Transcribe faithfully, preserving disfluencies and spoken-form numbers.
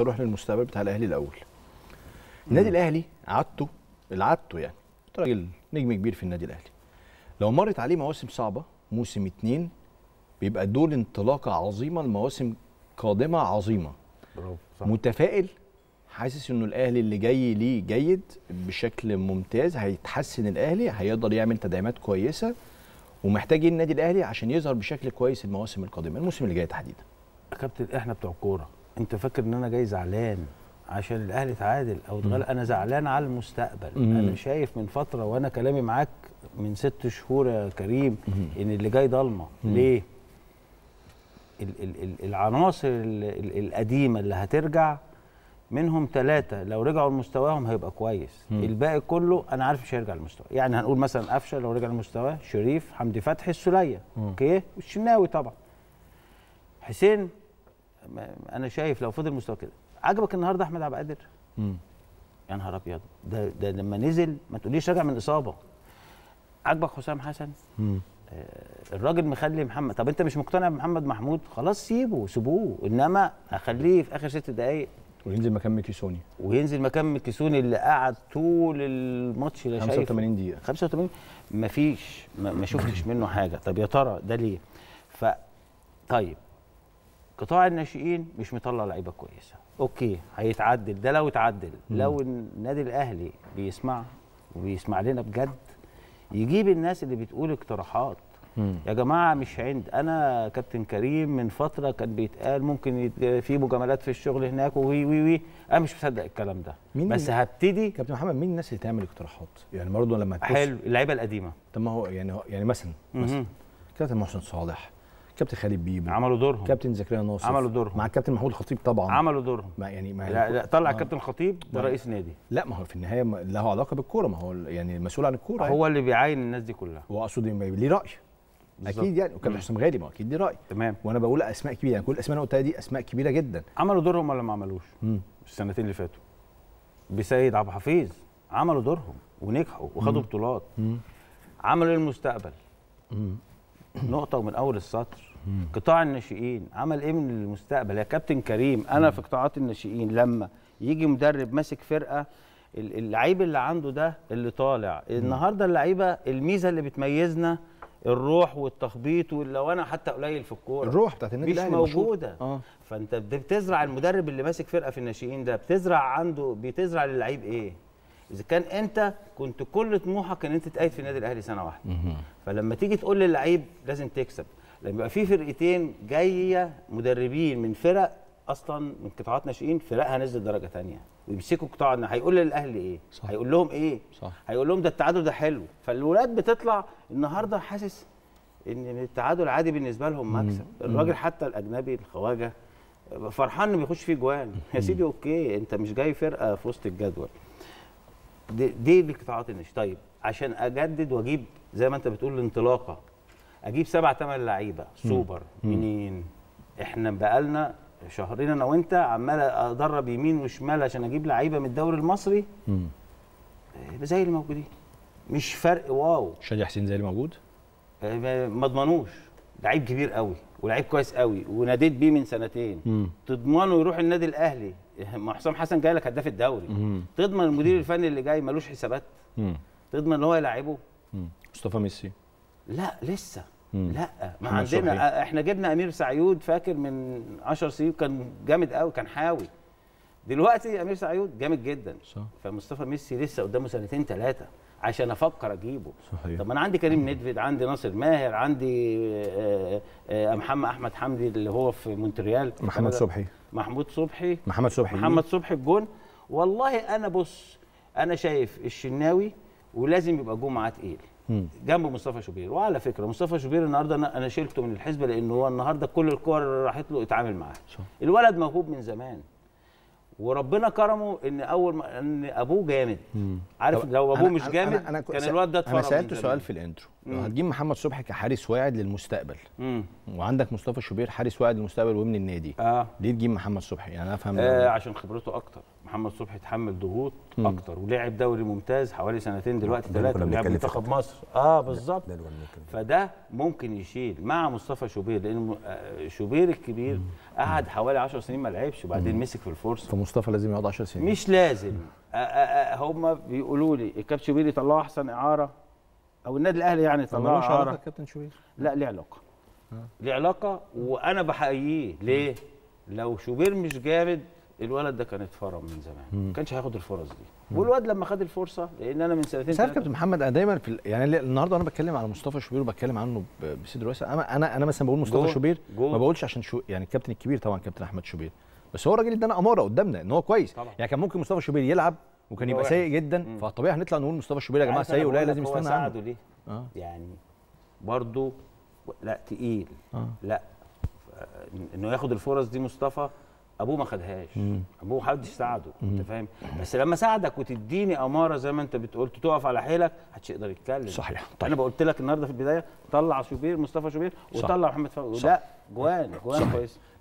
اروح للمستقبل بتاع الاهلي الاول. النادي الاهلي عادته اللي عادته يعني راجل نجم كبير في النادي الاهلي. لو مرت عليه مواسم صعبه، موسم اتنين بيبقى دول انطلاقه عظيمه لمواسم قادمه عظيمه. برافو، صح. متفائل، حاسس انه الاهلي اللي جاي ليه جيد بشكل ممتاز، هيتحسن الاهلي، هيقدر يعمل تدعيمات كويسه. ومحتاجين النادي الاهلي عشان يظهر بشكل كويس المواسم القادمه، الموسم اللي جاي تحديدا. يا كابتن احنا بتوع الكوره، انت فاكر ان انا جاي زعلان عشان الاهلي اتعادل او اتغلب؟ انا زعلان على المستقبل. مم. انا شايف من فتره وانا كلامي معاك من ست شهور يا كريم مم. ان اللي جاي ضلمه. ليه؟ ال ال ال العناصر ال ال القديمه اللي هترجع منهم ثلاثه، لو رجعوا لمستواهم هيبقى كويس. مم. الباقي كله انا عارف مش هيرجع لمستواه، يعني هنقول مثلا قفشه لو رجع لمستواه، شريف، حمدي فتحي، السوليه، اوكي، والشناوي طبعا، حسين. انا شايف لو فضل مستوى كده. عجبك النهارده احمد عبد القادر؟ امم يا نهار ابيض، ده ده لما نزل ما تقوليش راجع من اصابه. عجبك حسام حسن؟ امم آه الراجل مخلي محمد. طب انت مش مقتنع بمحمد محمود؟ خلاص سيبه، سيبوه، انما اخليه في اخر ست دقائق وينزل مكان ميكيسوني، وينزل مكان ميكيسوني اللي قعد طول الماتش لا شايف خمسة وثمانين دقيقه، خمسة وثمانين مفيش، ما, ما شفتش منه حاجه. طب يا ترى ده ليه؟ ف طيب قطاع الناشئين مش مطلع لعيبه كويسه، اوكي هيتعدل ده لو اتعدل. مم. لو النادي الاهلي بيسمع وبيسمع لنا بجد، يجيب الناس اللي بتقول اقتراحات. مم. يا جماعه مش عند انا كابتن كريم من فتره كان بيتقال ممكن في مجاملات في الشغل هناك وي وي وي، انا مش مصدق الكلام ده، بس هبتدي. كابتن محمد، مين الناس اللي تعمل اقتراحات؟ يعني برضه لما تبص حلو اللعيبه القديمه. طب ما هو يعني يعني مثلا مثلا كابتن محسن صالح، كابتن خالد بيبو، عملوا دورهم، كابتن زكريا ناصر عملوا دورهم، مع الكابتن محمود الخطيب طبعا عملوا دورهم. ما يعني ما لا, لا طلع الكابتن الخطيب ده رئيس نادي. لا ما هو في النهايه له علاقه بالكوره، ما هو يعني المسؤول عن الكوره هو اللي بيعين الناس دي كلها، واقصد ليه راي بالزبط. اكيد يعني. وكابتن حسام غالي ما اكيد دي راي، تمام. وانا بقول اسماء كبيره، يعني كل الاسماء اللي قلتها دي اسماء كبيره جدا. عملوا دورهم ولا ما عملوش؟ مم. السنتين اللي فاتوا بسيد عبد الحفيظ عملوا دورهم ونجحوا وخدوا بطولات. مم. عملوا المستقبل. مم. نقطة ومن أول السطر. مم. قطاع الناشئين عمل إيه من المستقبل يا كابتن كريم؟ أنا مم. في قطاعات الناشئين لما يجي مدرب ماسك فرقة، اللعيب اللي عنده ده اللي طالع. مم. النهاردة اللعيبة الميزة اللي بتميزنا الروح والتخبيط، ولو أنا حتى قليل في الكورة الروح بتاعت النادي الأهلي مش موجودة. آه. فأنت بتزرع المدرب اللي ماسك فرقة في الناشئين ده، بتزرع عنده، بتزرع للعيب إيه؟ إذا كان أنت كنت كل طموحك إن أنت تقيد في النادي الأهلي سنة واحدة، فلما تيجي تقول للعيب لازم تكسب، لما يبقى في فرقتين جاية مدربين من فرق أصلاً من قطاعات ناشئين، فرقها نزلت درجة تانية ويمسكوا قطاعنا، هيقول للأهلي إيه؟ صح. هيقول لهم إيه؟ صح. هيقول لهم ده التعادل ده حلو، فالولاد بتطلع النهارده حاسس إن التعادل عادي بالنسبة لهم مكسب، الراجل حتى الأجنبي الخواجة فرحان إنه بيخش فيه جوان، يا سيدي أوكي أنت مش جاي فرقة في وسط الجدول. دي دي القطاعات الناشئه. طيب عشان اجدد واجيب زي ما انت بتقول الانطلاقه، اجيب سبع ثمان لعيبه سوبر منين؟ احنا بقالنا شهرين انا وانت عمال ادرب يمين وشمال عشان اجيب لعيبه من الدوري المصري زي اللي موجودين، مش فرق واو. شادي حسين زي اللي موجود؟ ما اضمنوش، لعيب كبير قوي ولعيب كويس قوي وناديت بيه من سنتين. مم. تضمنه يروح النادي الاهلي؟ ما حسام حسن جاي لك هداف الدوري. مم. تضمن المدير الفني اللي جاي ملوش حسابات؟ مم. تضمن ان هو يلعبه؟ مصطفى ميسي لا لسه. مم. لا ما عندنا صحيح. احنا جبنا امير سعيود فاكر من عشر سنين كان جامد قوي، كان حاوي. دلوقتي امير سعيود جامد جدا، صح. فمصطفى ميسي لسه قدامه سنتين ثلاثه عشان افكر اجيبه. صحيح. طب انا عندي كريم نيدفيد، عندي ناصر ماهر، عندي آآ آآ محمد احمد حمدي اللي هو في مونتريال، محمد صبحي، محمود صبحي، محمد صبحي، محمد صبحي الجون. والله انا بص انا شايف الشناوي ولازم يبقى جون معاه تقيل جنب مصطفى شوبير. وعلى فكره مصطفى شوبير النهارده انا انا شلته من الحسبه لانه هو النهارده كل الكور اللي راحت له اتعامل معاها. الولد موهوب من زمان وربنا كرمه ان اول ما ان ابوه جامد. مم. عارف لو ابوه مش جامد أنا أنا كان الواد ده اتفرج. انا سالته سؤال في الانترو، لو هتجيب محمد صبحي كحارس واعد للمستقبل، مم. وعندك مصطفى شوبير حارس واعد للمستقبل وابن النادي، آه. ليه تجيب محمد صبحي؟ يعني انا افهم. آه عشان خبرته اكتر، محمد صبحي اتحمل ضغوط اكتر ولعب دوري ممتاز حوالي سنتين دلوقتي ثلاثه ولعب منتخب مصر. اه بالظبط، فده ممكن يشيل مع مصطفى شوبير لان شوبير الكبير قعد حوالي عشر سنين ما لعبش وبعدين مسك في الفرصه. فمصطفى لازم يقعد عشر سنين؟ مش لازم. هم بيقولوا لي الكابتن شوبير يطلعوا احسن اعاره او النادي الاهلي يعني يطلعوا اعاره. الكابتن شوبير لا ليه علاقه. ليه علاقه وانا بحييه ليه؟ لو شوبير مش جامد الولد ده كان اتفرم من زمان، ما كانش هياخد الفرص دي. والواد لما خد الفرصه لان انا من سنتين مش عارف كابتن محمد انا دايما في يعني النهارده انا بتكلم على مصطفى شوبير وبتكلم عنه بصدر واسع. انا انا انا مثلا بقول مصطفى شوبير ما بقولش عشان شو يعني الكابتن الكبير طبعا كابتن احمد شوبير، بس هو الراجل ادانا اماره قدامنا ان هو كويس طبعا. يعني كان ممكن مصطفى شوبير يلعب وكان يبقى سيء جدا، فالطبيعي هنطلع نقول مصطفى شوبير يا جماعه سيء ولا لازم يستنى عنه ليه؟ آه. يعني برضه لا تقيل آه. لا انه ياخد الفرص دي مصطفى ابوه ما خدهاش، ابوه محدش ساعده، انت فاهم؟ بس لما ساعدك وتديني اماره زي ما انت بتقول تقف على حيلك محدش يقدر يتكلم. صحيح. طيب. انا قلت لك النهارده في البدايه طلع شوبير مصطفى شوبير وطلع محمد فوزي، لا جوان جوان كويس.